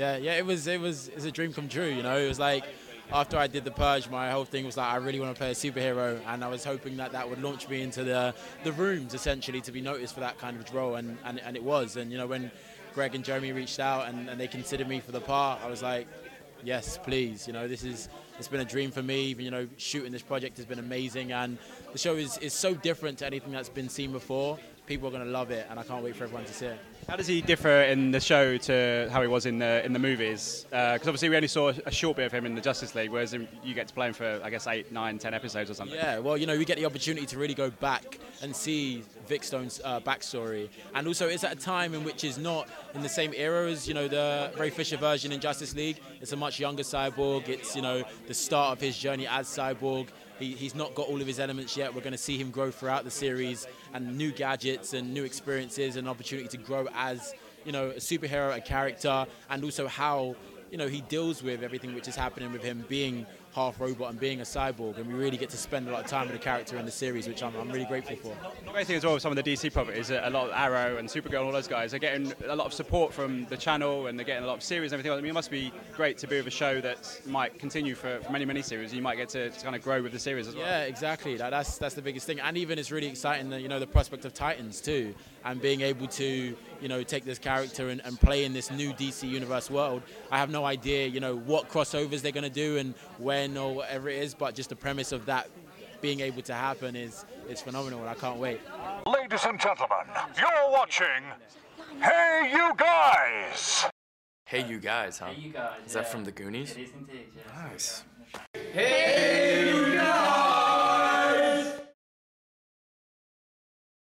Yeah, it was a dream come true, you know. It was like, after I did The Purge, my whole thing was like, I really want to play a superhero, and I was hoping that that would launch me into the rooms, essentially, to be noticed for that kind of role, and it was. And, you know, when Greg and Jeremy reached out and they considered me for the part, I was like, yes, please, you know, it's been a dream for me. You know, shooting this project has been amazing, and the show is so different to anything that's been seen before. People are going to love it, and I can't wait for everyone to see it. How does he differ in the show to how he was in the movies? Because obviously we only saw a short bit of him in the Justice League, whereas you get to play him for, I guess, 8, 9, 10 episodes or something. Yeah, well, you know, we get the opportunity to really go back and see Vic Stone's backstory. And also, it's at a time in which is not in the same era as, you know, the Ray Fisher version in Justice League. It's a much younger Cyborg. It's, you know, the start of his journey as Cyborg. He's not got all of his elements yet. We're going to see him grow throughout the series, and new gadgets and new experiences and opportunity to grow as, you know, a superhero, a character, and also how, you know, he deals with everything which is happening with him being half robot and being a cyborg. And we really get to spend a lot of time with the character in the series, which I'm really grateful for. The great thing as well with some of the DC properties, a lot of Arrow and Supergirl and all those guys are getting a lot of support from the channel, and they're getting a lot of series and everything. I mean, it must be great to be with a show that might continue for many, many series. You might get to kind of grow with the series as well. Yeah, exactly. That's the biggest thing. And even it's really exciting, you know, the prospect of Titans too, and being able to, you know, take this character and play in this new DC Universe world. I have no idea, you know, what crossovers they're going to do and when or whatever it is, but just the premise of that being able to happen is phenomenal, and I can't wait. Ladies and gentlemen, you're watching Hey You Guys! Hey You Guys, huh? Hey You Guys, is that from The Goonies? It is indeed, yeah. Nice. Hey!